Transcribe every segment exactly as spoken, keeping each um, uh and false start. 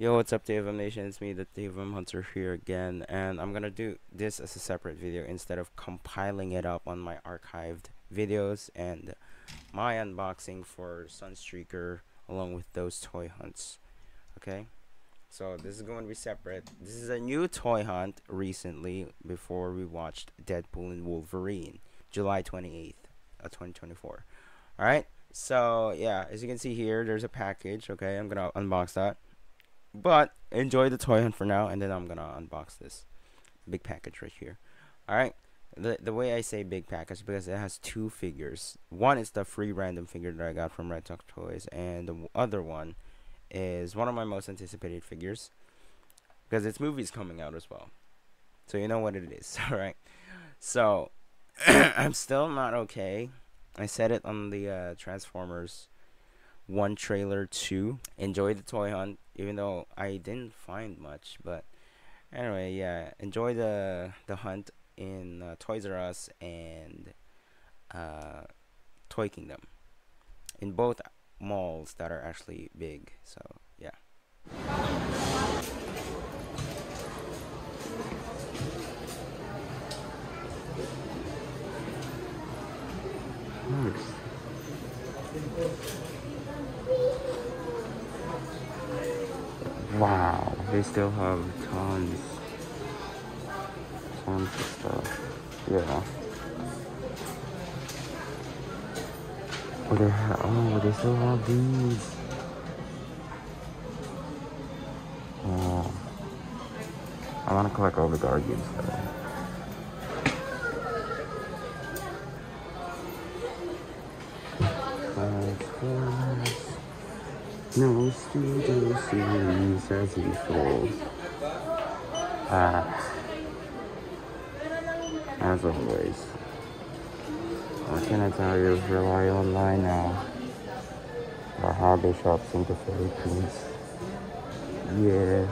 Yo, what's up, T F M Nation? It's me, the T F M Hunter, here again, and I'm gonna do this as a separate video instead of compiling it up on my archived videos and my unboxing for Sunstreaker along with those toy hunts. Okay, so this is going to be separate. This is a new toy hunt recently before we watched Deadpool and Wolverine, July twenty-eighth of twenty twenty-four. All right, so yeah, as you can see here, there's a package. Okay, I'm gonna unbox that. But enjoy the toy hunt for now, and then I'm gonna unbox this big package right here. All right, the the way I say big package because it has two figures. One is the free random figure that I got from Red Talk Toys, and the other one is one of my most anticipated figures because its movie's coming out as well. So you know what it is, all right? So I'm still not okay. I said it on the uh, Transformers One trailer to enjoy the toy hunt, even though I didn't find much. But anyway, yeah, enjoy the the hunt in uh, Toys R Us and uh, Toy Kingdom, in both malls that are actually big. So yeah. Nice. Wow, they still have tons, tons of stuff. Yeah. Oh, they have. Oh, they still have these. Oh, I want to collect all the Guardians though. No Studio Series as before. Ah, as always. What can I tell you? Rely online now. Our hobby shops in the Philippines. Yeah.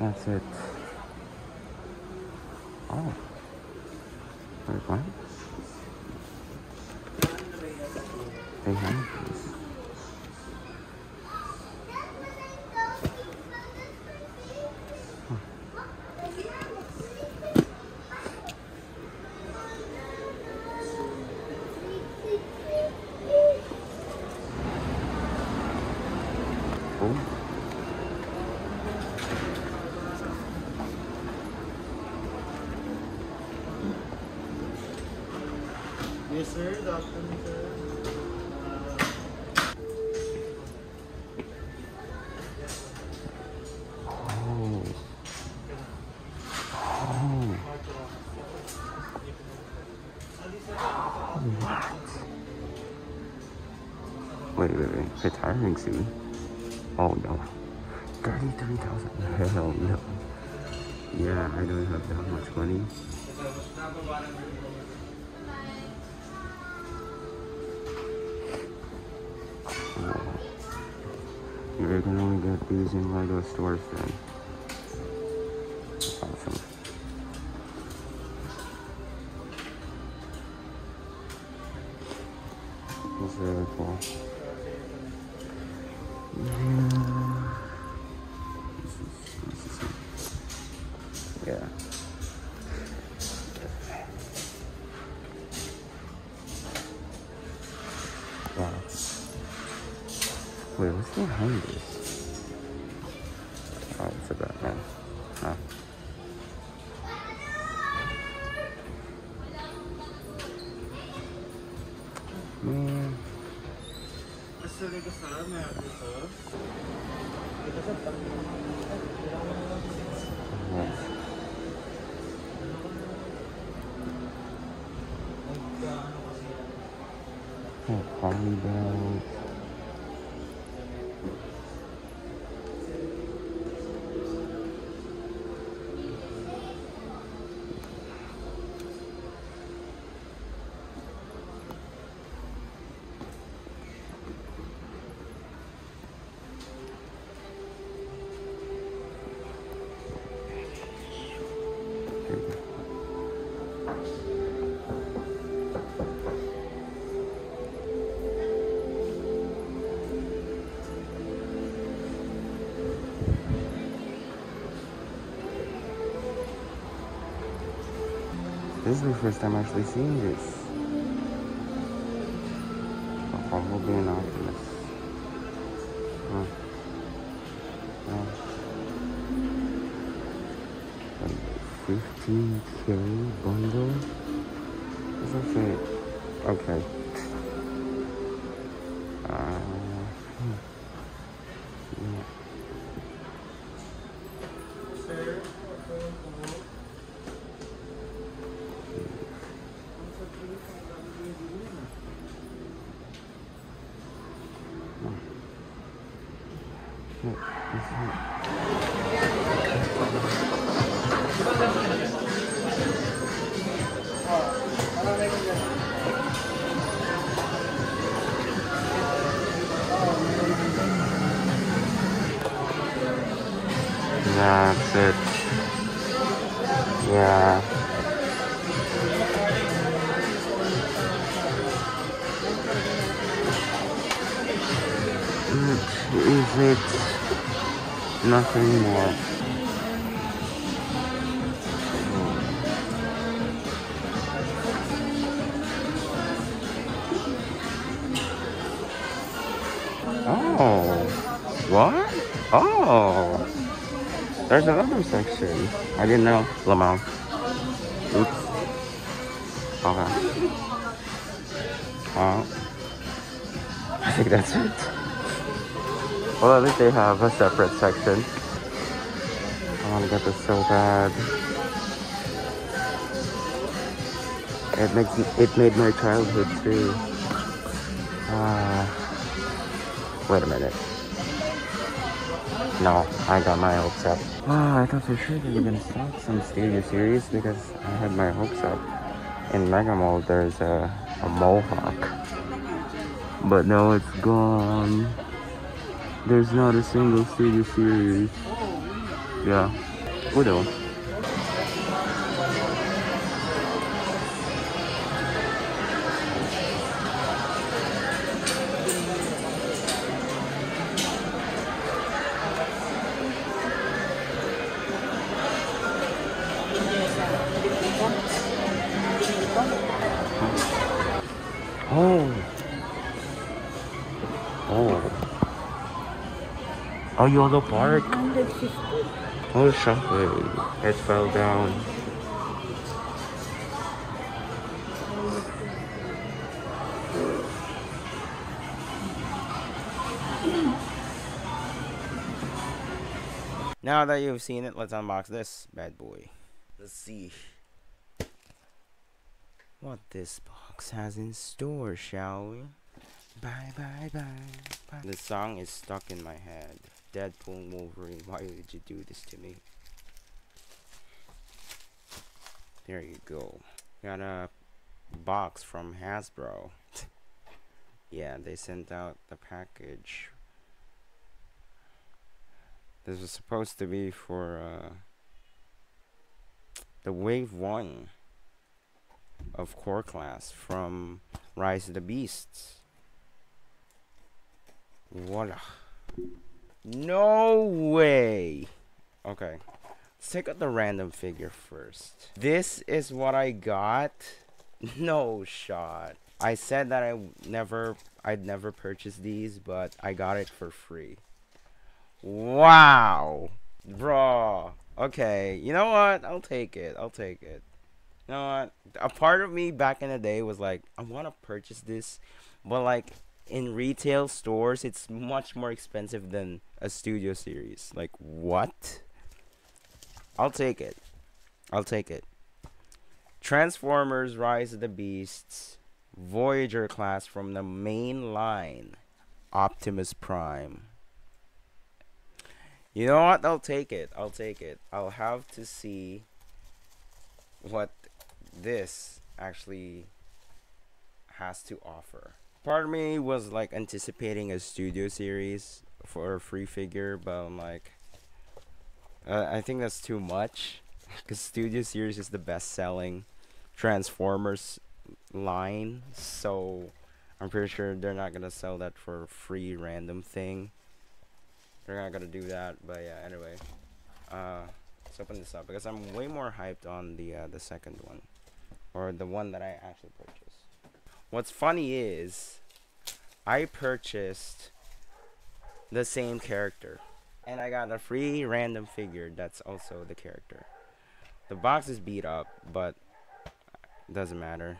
That's it. Oh. Wait, what? They have this. Huh. Oh. Yes, sir. Doctor Oh. Oh. What? Wait, wait, wait. Retiring soon? Oh, no. thirty-three thousand. Hell no. Yeah, I don't have that much money. You can only get these in LEGO stores then. That's awesome. That's very cool. Yeah. Yeah. Wow. Wait, what's behind this? Oh, it's a Batman. Huh. Man. Yes. Oh, Harley Bells. This is the first time actually seeing this. I'll probably an Optimus. Huh. No. Like fifteen K bundle? That's actually okay. Uh, yeah. That's it. Yeah. Is it nothing more? Oh, what? Oh. There's another section. I didn't know. Lamont. Oops. Okay. Oh. I think that's it. Well, at least they have a separate section. I want to get this so bad. It makes me, it made my childhood too. Uh, wait a minute. No, I got my hopes up. Ah, I thought for sure they were gonna stock some Studio Series because I had my hopes up. In Mega Mall, there's a, a mohawk. But now it's gone. There's not a single Studio Series. Yeah. Udo. Oh, Yolo Park! one fifty. Oh, shockwave. It fell down. Now that you've seen it, let's unbox this bad boy. Let's see what this box has in store, shall we? Bye, bye, bye, bye. The song is stuck in my head. Deadpool and Wolverine, why did you do this to me? There you go. Got a box from Hasbro. Yeah, they sent out the package. This was supposed to be for uh, the Wave one of Core Class from Rise of the Beasts. Voila. No way. Okay, let's take out the random figure first. This is what I got. No shot. I said that I never I'd never purchase these, but I got it for free. Wow, bro. Okay, you know what, I'll take it. I'll take it. You know what, a part of me back in the day was like, I want to purchase this, but like in retail stores it's much more expensive than a Studio Series. Like, what? I'll take it. I'll take it. Transformers Rise of the Beasts, Voyager class from the main line, Optimus Prime. You know what, I'll take it. I'll take it. I'll have to see what this actually has to offer. Part of me was like anticipating a Studio Series for a free figure, but I'm like, uh, I think that's too much, because Studio Series is the best selling Transformers line, so I'm pretty sure they're not gonna sell that for a free random thing. They're not gonna do that. But yeah, anyway, uh, let's open this up because I'm way more hyped on the uh, the second one. or the one that I actually purchased. What's funny is I purchased the same character, and I got a free random figure that's also the character. The box is beat up, but it doesn't matter.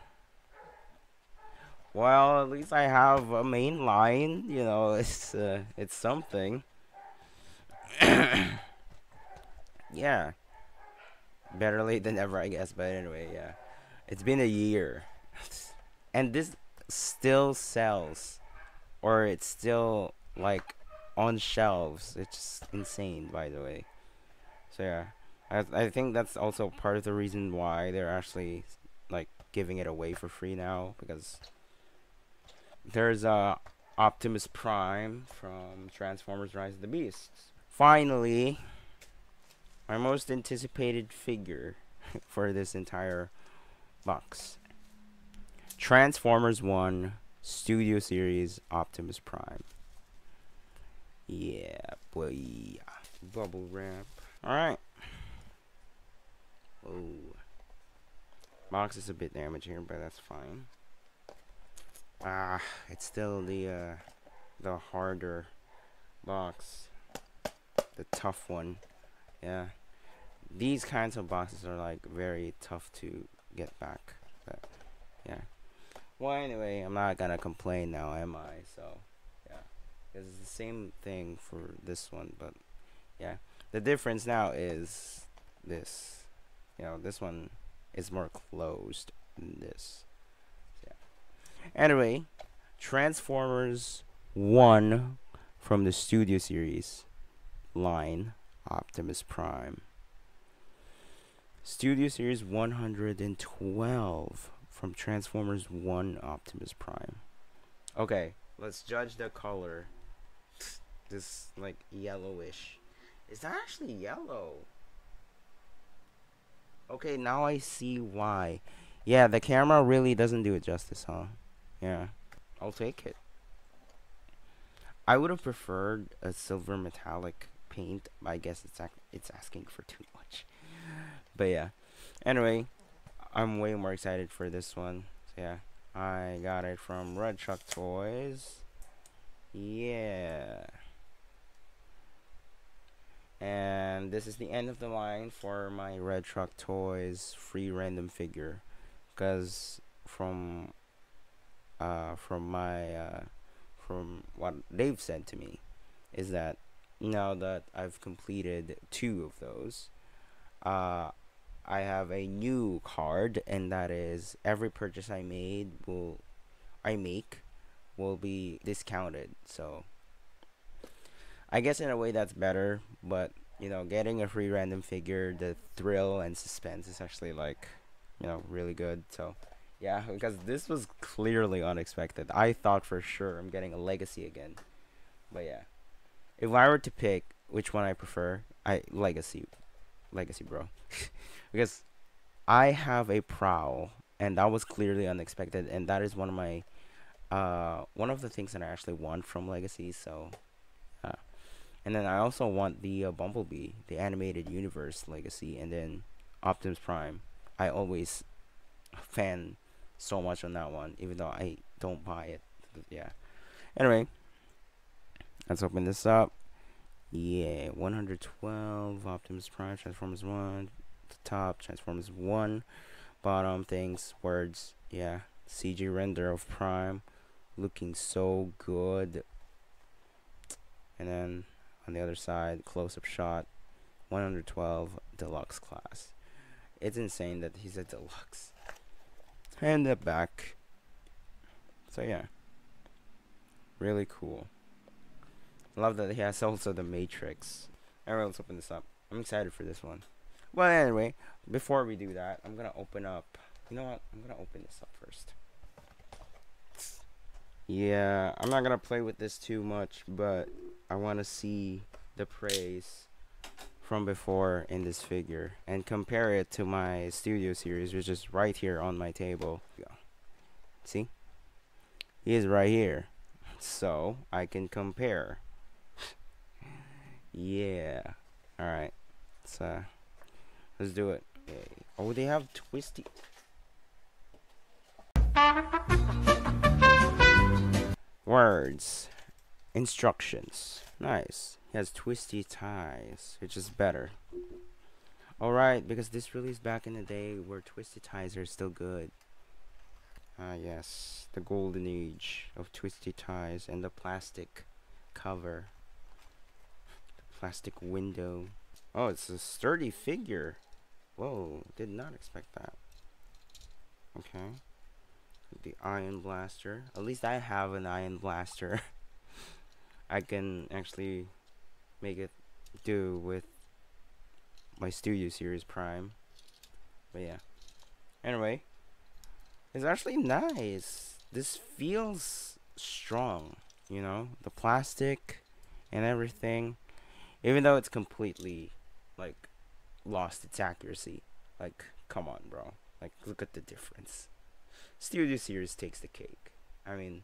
Well, at least I have a main line, you know, it's uh, it's something. Yeah. Better late than never, I guess, but anyway, yeah. It's been a year. And this still sells, or it's still like on shelves. It's insane, by the way. So yeah, I, I think that's also part of the reason why they're actually like giving it away for free now, because there's uh, Optimus Prime from Transformers Rise of the Beasts. Finally, my most anticipated figure for this entire box. Transformers One Studio Series Optimus Prime. Yeah, boy. Bubble wrap. Alright. Oh. Box is a bit damaged here, but that's fine. Ah, it's still the uh, the harder box. The tough one. Yeah. These kinds of boxes are like very tough to get back. But yeah. Well, anyway, I'm not gonna complain now, am I? So, yeah, it's the same thing for this one, but yeah, the difference now is this. You know, this one is more closed than this. So, yeah. Anyway, Transformers One from the Studio Series line, Optimus Prime. Studio Series one hundred twelve. From Transformers One Optimus Prime. Okay, let's judge the color. This like yellowish. Is that actually yellow? Okay, now I see why. Yeah, the camera really doesn't do it justice, huh? Yeah, I'll take it. I would have preferred a silver metallic paint. I guess it's it's asking for too much. But yeah. Anyway. I'm way more excited for this one. So yeah, I got it from Red Truck Toys. Yeah. And this is the end of the line for my Red Truck Toys free random figure, because from uh from my uh from what they've said to me is that now that I've completed two of those, uh I have a new card, and that is every purchase I made will I make will be discounted. So I guess in a way that's better, but you know, getting a free random figure, the thrill and suspense is actually like, you know, really good. So yeah, because this was clearly unexpected. I thought for sure I'm getting a Legacy again. But yeah, if I were to pick which one I prefer, I Legacy. Legacy, bro. Because I have a Prowl, and that was clearly unexpected, and that is one of my uh one of the things that I actually want from Legacy. So uh, and then I also want the uh, Bumblebee, the animated universe Legacy, and then Optimus Prime. I always fan so much on that one, even though I don't buy it. Yeah, anyway, let's open this up. Yeah, one hundred twelve Optimus Prime, Transformers One, the top, Transformers One, bottom, things, words. Yeah, C G render of Prime, looking so good. And then on the other side, close-up shot, one hundred twelve deluxe class. It's insane that he's a deluxe. And the back. So yeah, really cool. Love that he has also the Matrix. Alright, let's open this up. I'm excited for this one. Well, anyway, before we do that, I'm gonna open up. You know what? I'm gonna open this up first. Yeah, I'm not gonna play with this too much, but I want to see the praise from before in this figure and compare it to my Studio Series, which is right here on my table. See? He is right here. So, I can compare. Yeah. All right. So let's, uh, let's do it. Oh, they have twisty. Words. Instructions. Nice. He has twisty ties, which is better. Alright, because this released back in the day where twisty ties are still good. Ah, uh, yes. The golden age of twisty ties and the plastic cover. The plastic window. Oh, it's a sturdy figure. Whoa, did not expect that. Okay. The Ion Blaster. At least I have an Ion Blaster. I can actually make it do with my Studio Series Prime. But yeah. Anyway. It's actually nice. This feels strong. You know? The plastic and everything. Even though it's completely, like, lost its accuracy. Like, come on, bro. Like, look at the difference. Studio Series takes the cake. I mean,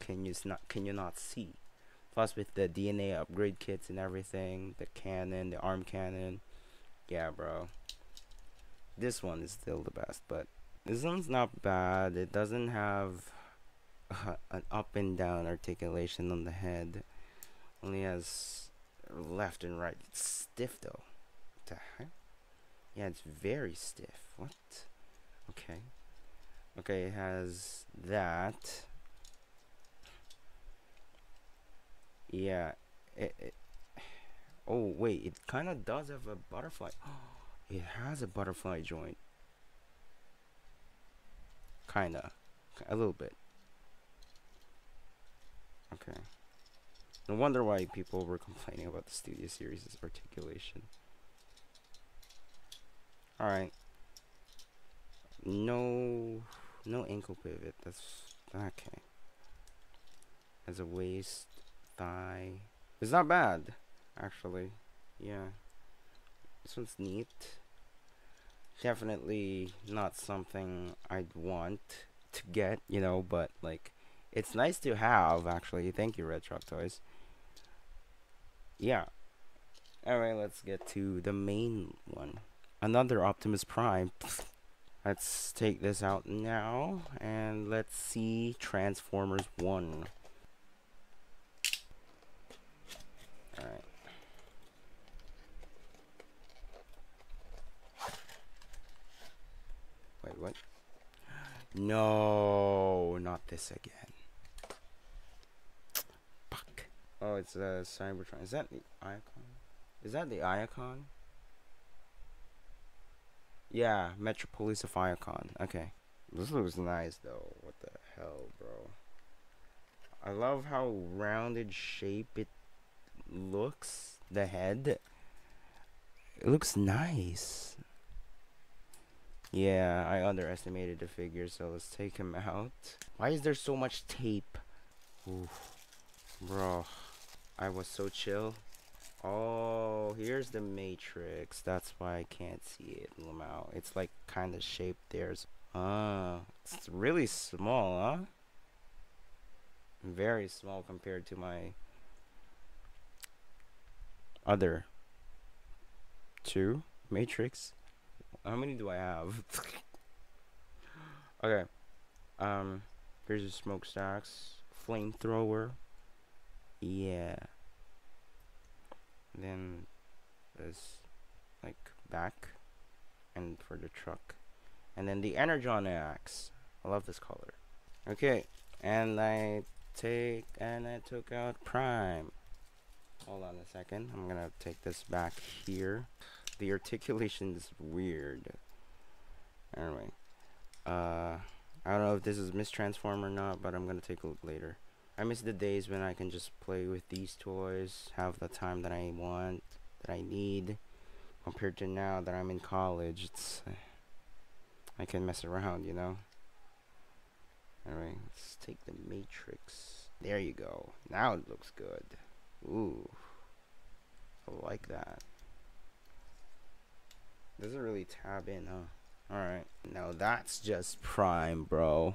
can you not can you not see? Plus with the D N A upgrade kits and everything, the cannon, the arm cannon. Yeah, bro. This one is still the best, but this one's not bad. It doesn't have uh, an up and down articulation on the head. Only has left and right. It's stiff though. What the heck? Yeah, it's very stiff. What? Okay. Okay, it has that. Yeah. It, it, oh, wait. It kind of does have a butterfly. It has a butterfly joint. Kind of. A little bit. Okay. No wonder why people were complaining about the Studio Series' articulation. Alright. No, no ankle pivot. That's okay. As a waist, thigh. It's not bad, actually. Yeah, this one's neat. Definitely not something I'd want to get, you know. But like, it's nice to have, actually. Thank you, Red Truck Toys. Yeah. Alright, let's get to the main one. Another Optimus Prime. Let's take this out now, and let's see Transformers One. Alright. Wait, what? No, not this again. Fuck. Oh, it's a Cybertron. Is that the Iacon? Is that the Iacon? Yeah, Metropolis of Iacon. Okay. This looks nice, though. What the hell, bro? I love how rounded shape it looks. The head. It looks nice. Yeah, I underestimated the figure, so let's take him out. Why is there so much tape? Oof. Bro. I was so chill. Oh, here's the matrix. That's why I can't see it. Wow, it's like kind of shaped there. Ah, uh, it's really small, huh? Very small compared to my other two matrix. How many do I have? Okay. Um, here's the smokestacks, flamethrower. Yeah. Then there's like back and for the truck, and then the Energon Axe. I love this color. Okay, and I take and I took out Prime. Hold on a second, I'm gonna take this back here. The articulation is weird. Anyway, uh, I don't know if this is mistransform or not, but I'm gonna take a look later. I miss the days when I can just play with these toys, have the time that I want, that I need, compared to now that I'm in college. It's, I can mess around, you know? Alright, let's take the matrix. There you go. Now it looks good. Ooh. I like that. Doesn't really tab in, huh? Alright. Now that's just Prime, bro.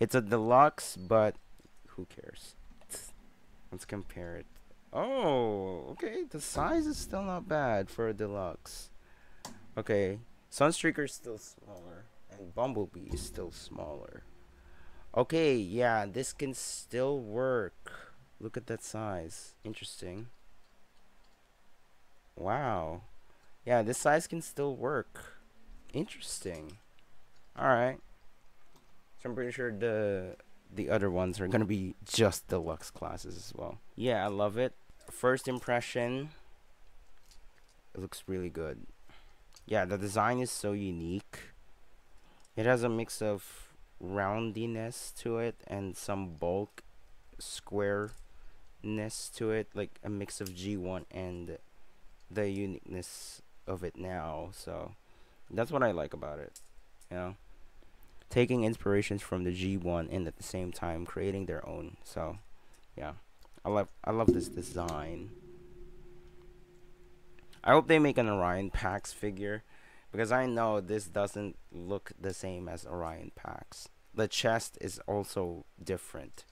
It's a deluxe, but who cares? Let's compare it. Oh, okay. The size is still not bad for a deluxe. Okay. Sunstreaker's still smaller. and Bumblebee is still smaller. Okay, yeah, this can still work. Look at that size. Interesting. Wow. Yeah, this size can still work. Interesting. Alright. So I'm pretty sure the the other ones are going to be just deluxe classes as well. Yeah, I love it. First impression. It looks really good. Yeah, the design is so unique. It has a mix of roundiness to it and some bulk squareness to it, like a mix of G one and the uniqueness of it now. So that's what I like about it, you know, taking inspirations from the G one and at the same time creating their own. So yeah, I love I love this design. I hope they make an Orion Pax figure, because I know this doesn't look the same as Orion Pax. The chest is also different.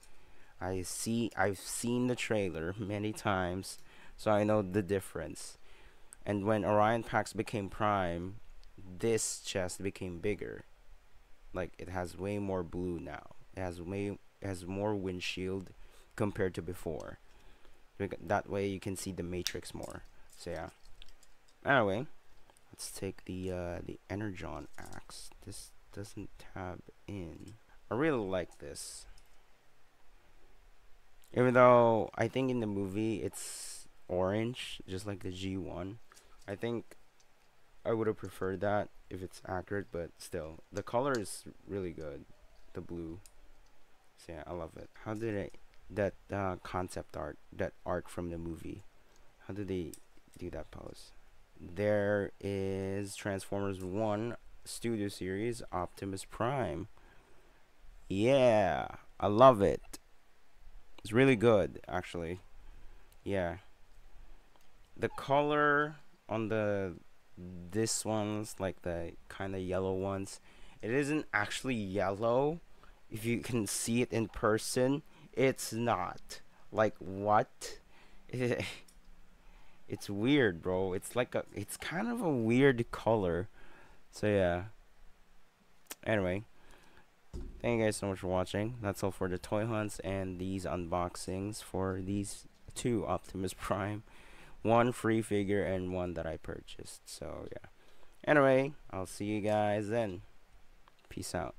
I see I've seen the trailer many times, so I know the difference. And when Orion Pax became Prime, this chest became bigger. Like, it has way more blue now. It has way it has more windshield compared to before. That way you can see the matrix more. So yeah. Anyway, let's take the uh, the Energon Axe. This doesn't tab in. I really like this. Even though I think in the movie it's orange, just like the G one. I think I would have preferred that if it's accurate, but still. The color is really good. The blue. So yeah, I love it. How did I... That uh, concept art, that art from the movie. How did they do that pose? There is Transformers One Studio Series Optimus Prime. Yeah, I love it. It's really good, actually. Yeah, the color on the this ones, like the kind of yellow ones, it isn't actually yellow. If you can see it in person, it's not. Like, what? It's weird, bro. It's like a it's kind of a weird color. So yeah, anyway, thank you guys so much for watching. That's all for the toy hunts and these unboxings for these two Optimus Prime, one free figure and one that I purchased. So yeah, anyway, I'll see you guys then. Peace out.